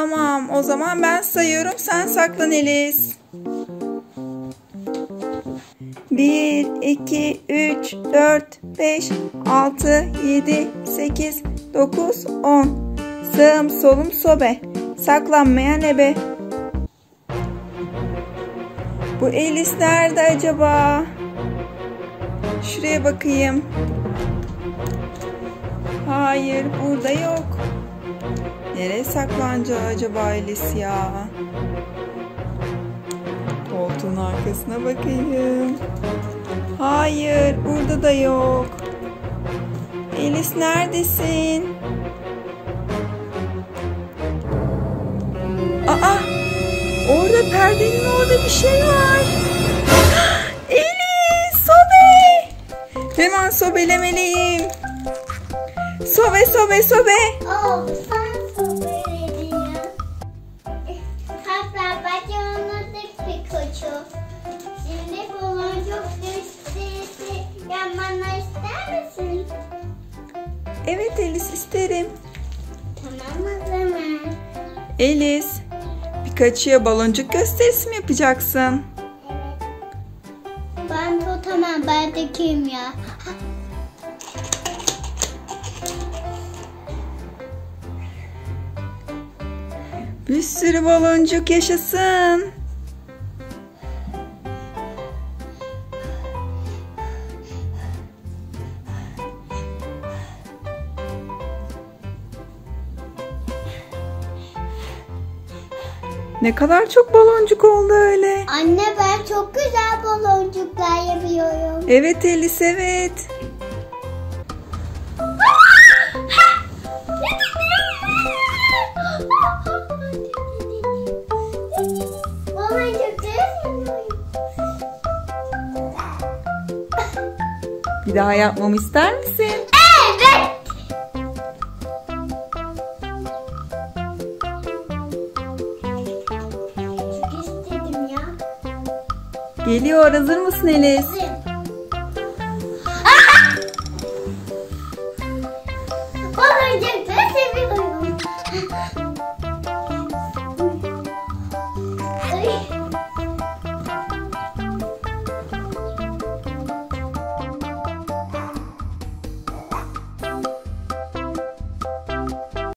Tamam, o zaman ben sayıyorum, sen saklan Elis. 1, 2, 3, 4, 5, 6, 7, 8, 9, 10. Sağım solum sobe, saklanmayan ebe. Bu Elis nerede acaba? Şuraya bakayım. Hayır, burada yok. Nereye saklanacağı acaba Elis ya? Koltuğun arkasına bakayım. Hayır, burada da yok. Elis neredesin? Aa! Orada perdenin orada bir şey var. Elis, sobe! Hemen sobelemeliyim. Sobe, sobe, sobe. Oh, sen sobeledin ya. Hatta belki anladık bir koçu. Şimdi buluncuk düştü. Yanmanla ister misin? Evet Elis, isterim. Tamam o zaman. Elis, Pikachu'ya baloncuk gösterisi mi yapacaksın? Evet. Ben tutamam, ben de kim ya? Bir sürü baloncuk yaşasın. Ne kadar çok baloncuk oldu öyle. Anne, ben çok güzel baloncuklar yapıyorum. Evet Elis, evet. Bir daha yapmamı ister misin? Evet. Çok istedim ya. Geliyor. Hazır mısın Elis? Hazır.